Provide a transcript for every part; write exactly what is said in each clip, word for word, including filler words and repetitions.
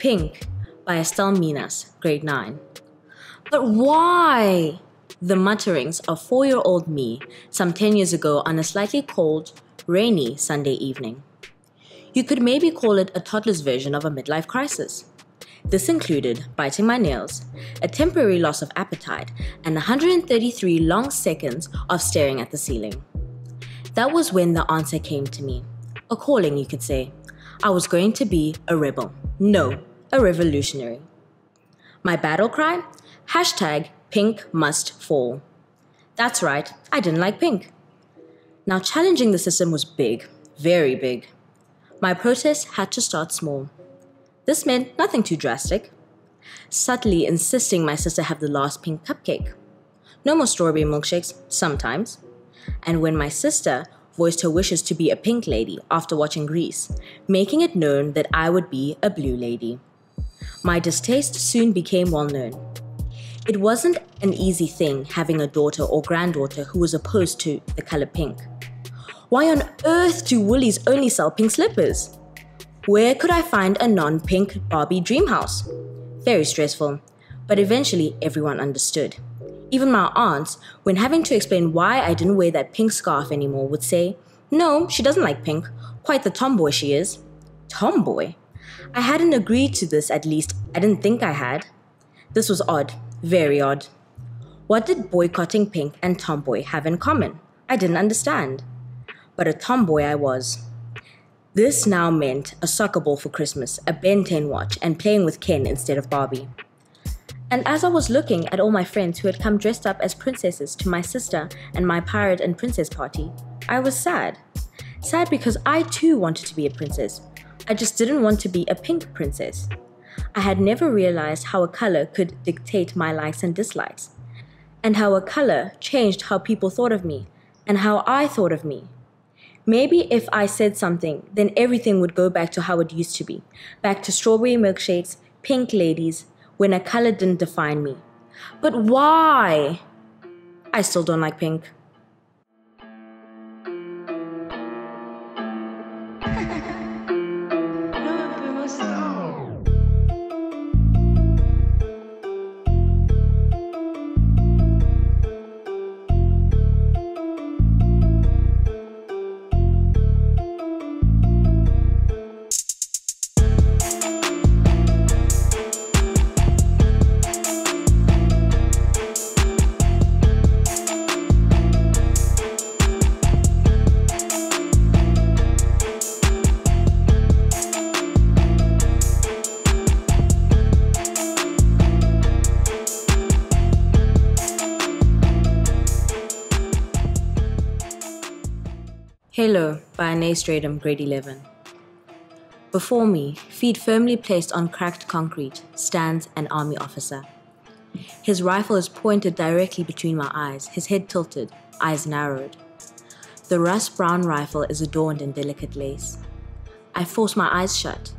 Pink by Estelle Minas, grade nine. But why? The mutterings of four-year-old me some ten years ago on a slightly cold, rainy Sunday evening. You could maybe call it a toddler's version of a midlife crisis. This included biting my nails, a temporary loss of appetite, and one hundred thirty-three long seconds of staring at the ceiling. That was when the answer came to me. A calling, you could say. I was going to be a rebel. No, a revolutionary. My battle cry? Hashtag pink must fall. That's right, I didn't like pink. Now, challenging the system was big, very big. My protest had to start small. This meant nothing too drastic. Subtly insisting my sister have the last pink cupcake. No more strawberry milkshakes, sometimes. And when my sister voiced her wishes to be a pink lady after watching Grease, making it known that I would be a blue lady. My distaste soon became well known. It wasn't an easy thing having a daughter or granddaughter who was opposed to the color pink. Why on earth do Woolies only sell pink slippers? Where could I find a non-pink Barbie dream house? Very stressful, but eventually everyone understood. Even my aunts, when having to explain why I didn't wear that pink scarf anymore, would say, no, she doesn't like pink, quite the tomboy she is. Tomboy? I hadn't agreed to this, at least I didn't think I had. This was odd, very odd. What did boycotting pink and tomboy have in common? I didn't understand. But a tomboy I was. This now meant a soccer ball for Christmas, a Ben ten watch, and playing with Ken instead of Barbie. And as I was looking at all my friends who had come dressed up as princesses to my sister and my pirate and princess party, I was sad. Sad because I too wanted to be a princess. I just didn't want to be a pink princess. I had never realized how a color could dictate my likes and dislikes, and how a color changed how people thought of me, and how I thought of me. Maybe if I said something, then everything would go back to how it used to be, back to strawberry milkshakes, pink ladies, when a color didn't define me. But why? I still don't like pink. Halo by Anastratum, grade eleven. Before me, feet firmly placed on cracked concrete, stands an army officer. His rifle is pointed directly between my eyes, his head tilted, eyes narrowed. The rust-brown rifle is adorned in delicate lace. I force my eyes shut,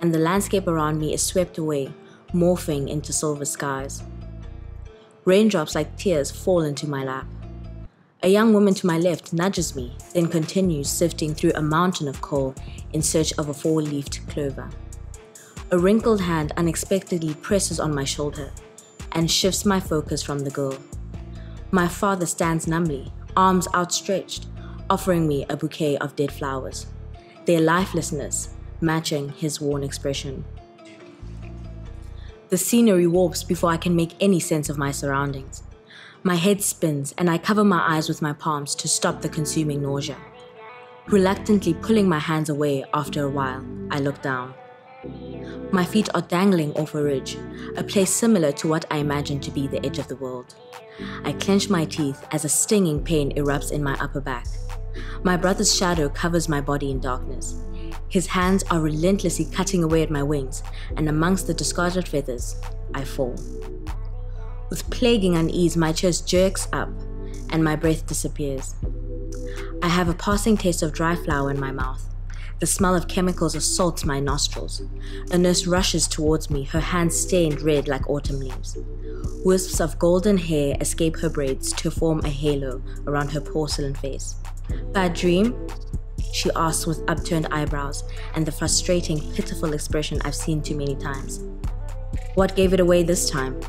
and the landscape around me is swept away, morphing into silver skies. Raindrops like tears fall into my lap. A young woman to my left nudges me, then continues sifting through a mountain of coal in search of a four-leafed clover. A wrinkled hand unexpectedly presses on my shoulder and shifts my focus from the girl. My father stands numbly, arms outstretched, offering me a bouquet of dead flowers, their lifelessness matching his worn expression. The scenery warps before I can make any sense of my surroundings. My head spins and I cover my eyes with my palms to stop the consuming nausea. Reluctantly pulling my hands away after a while, I look down. My feet are dangling off a ridge, a place similar to what I imagine to be the edge of the world. I clench my teeth as a stinging pain erupts in my upper back. My brother's shadow covers my body in darkness. His hands are relentlessly cutting away at my wings, and amongst the discarded feathers, I fall. With plaguing unease, my chest jerks up and my breath disappears. I have a passing taste of dry flour in my mouth. The smell of chemicals assaults my nostrils. A nurse rushes towards me, her hands stained red like autumn leaves. Wisps of golden hair escape her braids to form a halo around her porcelain face. Bad dream? she asks with upturned eyebrows and the frustrating, pitiful expression I've seen too many times. What gave it away this time?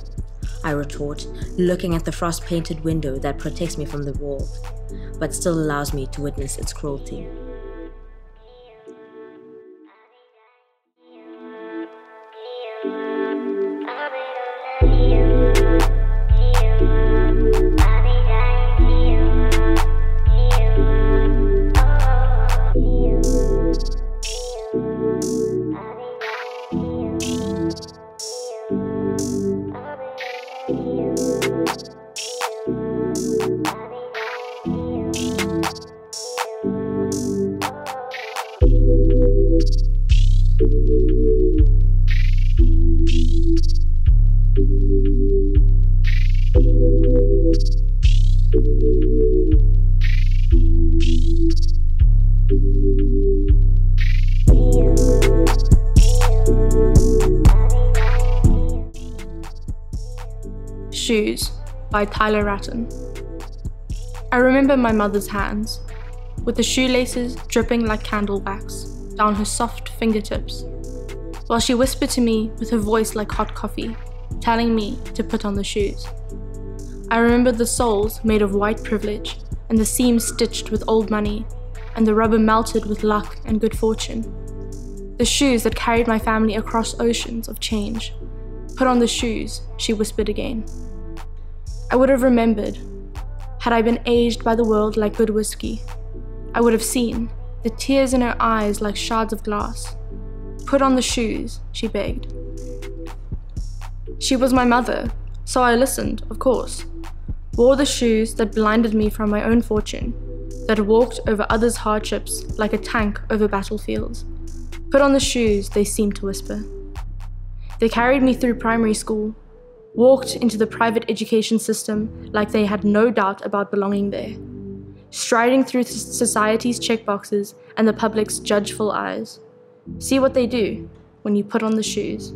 I retort, looking at the frost-painted window that protects me from the world, but still allows me to witness its cruelty. Shoes by Tyler Ratton. I remember my mother's hands, with the shoelaces dripping like candle wax down her soft fingertips, while she whispered to me with her voice like hot coffee, telling me to put on the shoes. I remember the soles made of white privilege, and the seams stitched with old money, and the rubber melted with luck and good fortune. The shoes that carried my family across oceans of change. Put on the shoes, she whispered again. I would have remembered, had I been aged by the world like good whiskey. I would have seen, the tears in her eyes like shards of glass. Put on the shoes, she begged. She was my mother, so I listened, of course. Wore the shoes that blinded me from my own fortune, that walked over others' hardships like a tank over battlefields. Put on the shoes, they seemed to whisper. They carried me through primary school, walked into the private education system like they had no doubt about belonging there, striding through society's checkboxes and the public's judgeful eyes. See what they do when you put on the shoes.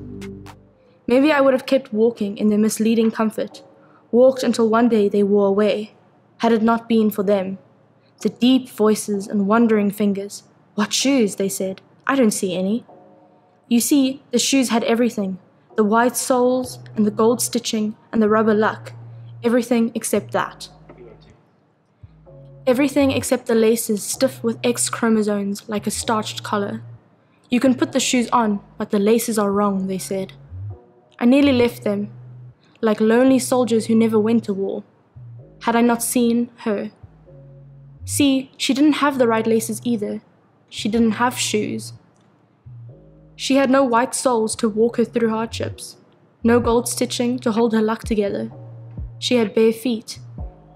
Maybe I would have kept walking in their misleading comfort, walked until one day they wore away, had it not been for them. The deep voices and wandering fingers. What shoes, they said. I don't see any. You see, the shoes had everything, the white soles and the gold stitching and the rubber luck, everything except that. Everything except the laces stiff with X chromosomes like a starched collar. You can put the shoes on, but the laces are wrong, they said. I nearly left them, like lonely soldiers who never went to war, had I not seen her. See, she didn't have the right laces either. She didn't have shoes. She had no white soles to walk her through hardships, no gold stitching to hold her luck together. She had bare feet,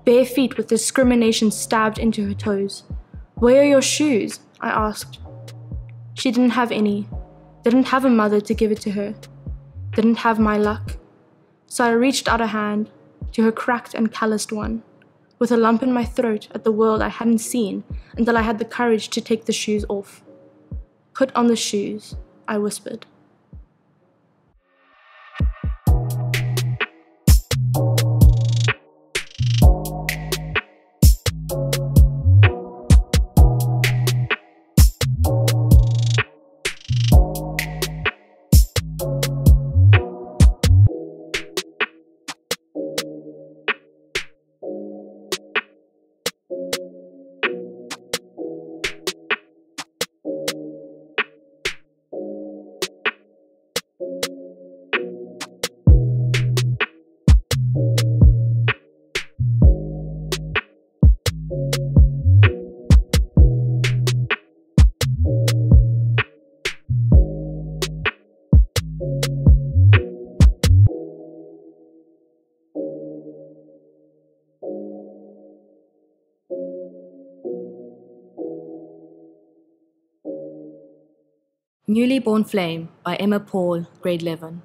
bare feet with discrimination stabbed into her toes. Where are your shoes? I asked. She didn't have any, didn't have a mother to give it to her, didn't have my luck. So I reached out a hand to her cracked and calloused one, with a lump in my throat at the world I hadn't seen until I had the courage to take the shoes off. Put on the shoes, I whispered. Newly Born Flame by Emma Paul, grade eleven.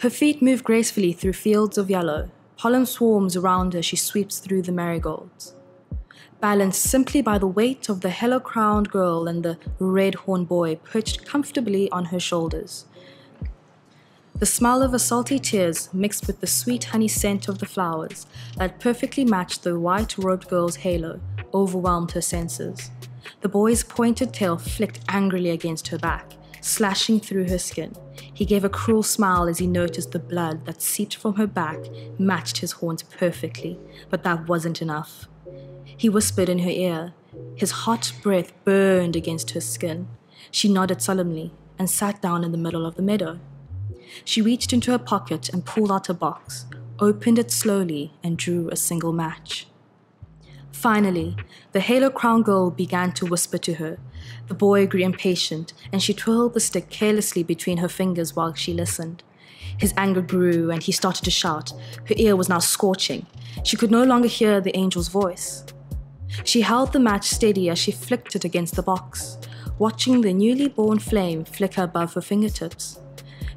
Her feet move gracefully through fields of yellow. Pollen swarms around her, she sweeps through the marigolds. Balanced simply by the weight of the hello-crowned girl and the red-horned boy perched comfortably on her shoulders. The smell of her salty tears mixed with the sweet honey scent of the flowers that perfectly matched the white-robed girl's halo overwhelmed her senses. The boy's pointed tail flicked angrily against her back, slashing through her skin. He gave a cruel smile as he noticed the blood that seeped from her back matched his horns perfectly, but that wasn't enough. He whispered in her ear. His hot breath burned against her skin. She nodded solemnly and sat down in the middle of the meadow. She reached into her pocket and pulled out a box, opened it slowly, and drew a single match. Finally, the halo crown girl began to whisper to her. The boy grew impatient, and she twirled the stick carelessly between her fingers while she listened. His anger grew, and he started to shout. Her ear was now scorching. She could no longer hear the angel's voice. She held the match steady as she flicked it against the box, watching the newly born flame flicker above her fingertips.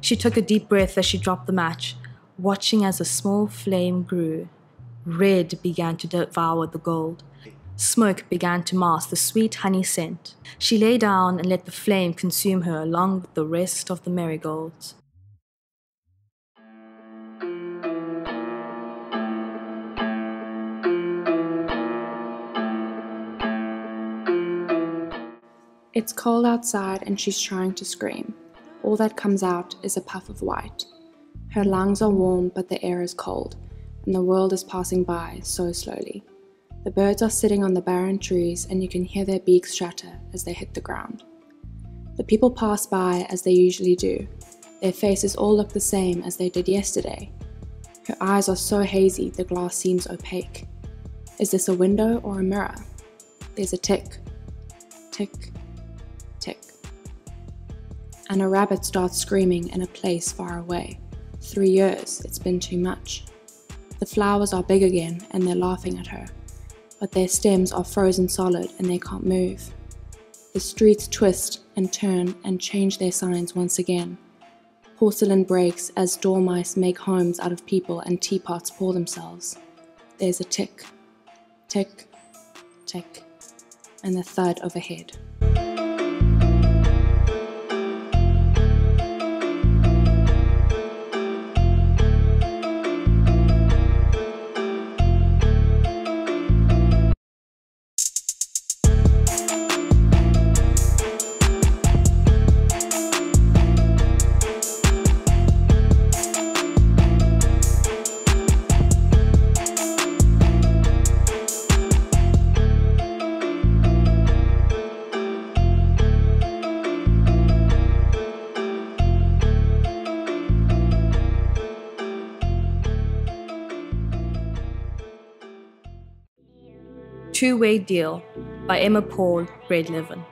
She took a deep breath as she dropped the match, watching as a small flame grew. Red began to devour the gold. Smoke began to mask the sweet honey scent. She lay down and let the flame consume her along with the rest of the marigolds. It's cold outside and she's trying to scream. All that comes out is a puff of white. Her lungs are warm, but the air is cold, and the world is passing by so slowly. The birds are sitting on the barren trees, and you can hear their beaks shatter as they hit the ground. The people pass by as they usually do. Their faces all look the same as they did yesterday. Her eyes are so hazy, the glass seems opaque. Is this a window or a mirror? There's a tick, tick, tick. And a rabbit starts screaming in a place far away. Three years, it's been too much. The flowers are big again and they're laughing at her, but their stems are frozen solid and they can't move. The streets twist and turn and change their signs once again. Porcelain breaks as dormice make homes out of people and teapots pour themselves. There's a tick, tick, tick, and the thud overhead. Two-Way Deal by Emma Paul, Grade eleven.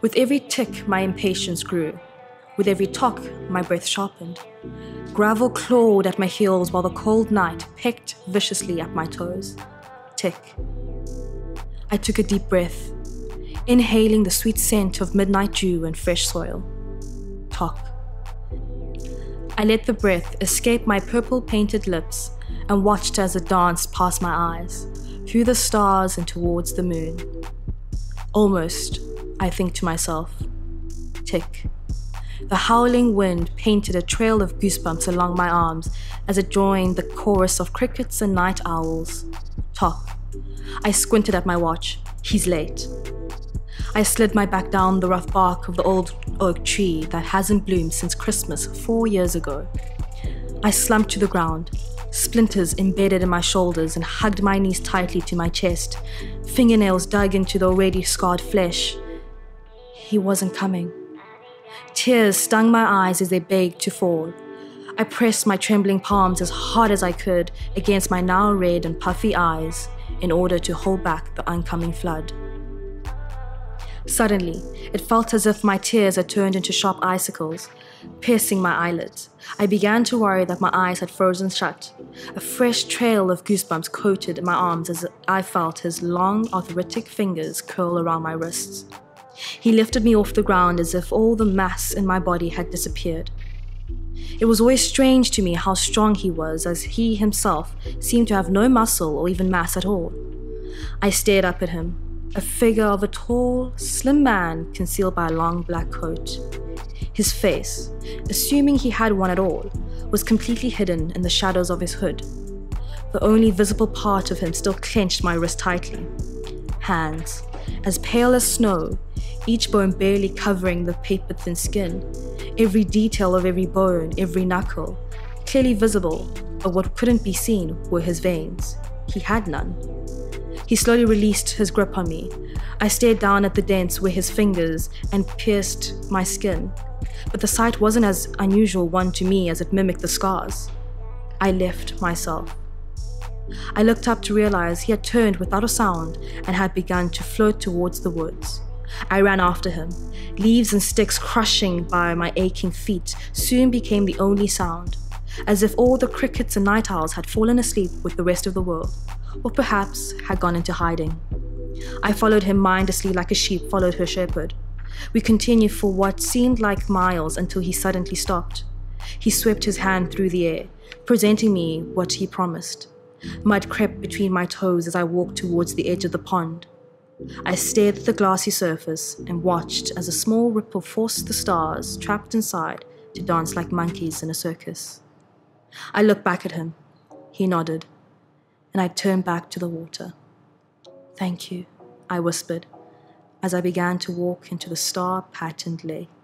With every tick, my impatience grew. With every tock, my breath sharpened. Gravel clawed at my heels while the cold night pecked viciously at my toes. Tick. I took a deep breath, inhaling the sweet scent of midnight dew and fresh soil. Tock. I let the breath escape my purple-painted lips and watched as it danced past my eyes, through the stars and towards the moon. Almost, I think to myself. Tick. The howling wind painted a trail of goosebumps along my arms as it joined the chorus of crickets and night owls. Tock. I squinted at my watch. He's late. I slid my back down the rough bark of the old oak tree that hasn't bloomed since Christmas four years ago. I slumped to the ground, splinters embedded in my shoulders, and hugged my knees tightly to my chest, fingernails dug into the already scarred flesh. He wasn't coming. Tears stung my eyes as they begged to fall. I pressed my trembling palms as hard as I could against my now red and puffy eyes in order to hold back the oncoming flood. Suddenly, it felt as if my tears had turned into sharp icicles, piercing my eyelids. I began to worry that my eyes had frozen shut. A fresh trail of goosebumps coated my arms as I felt his long, arthritic fingers curl around my wrists. He lifted me off the ground as if all the mass in my body had disappeared. It was always strange to me how strong he was, as he himself seemed to have no muscle or even mass at all. I stared up at him. A figure of a tall, slim man concealed by a long black coat. His face, assuming he had one at all, was completely hidden in the shadows of his hood. The only visible part of him still clenched my wrist tightly. Hands, as pale as snow, each bone barely covering the paper-thin skin, every detail of every bone, every knuckle, clearly visible, but what couldn't be seen were his veins. He had none. He slowly released his grip on me. I stared down at the dents where his fingers and pierced my skin, but the sight wasn't as unusual one to me as it mimicked the scars. I left myself. I looked up to realize he had turned without a sound and had begun to float towards the woods. I ran after him. Leaves and sticks crushing by my aching feet soon became the only sound, as if all the crickets and night owls had fallen asleep with the rest of the world, or perhaps had gone into hiding. I followed him mindlessly like a sheep followed her shepherd. We continued for what seemed like miles until he suddenly stopped. He swept his hand through the air, presenting me what he promised. Mud crept between my toes as I walked towards the edge of the pond. I stared at the glassy surface and watched as a small ripple forced the stars trapped inside to dance like monkeys in a circus. I looked back at him. He nodded, and I turned back to the water. "Thank you," I whispered, as I began to walk into the star-patterned lake.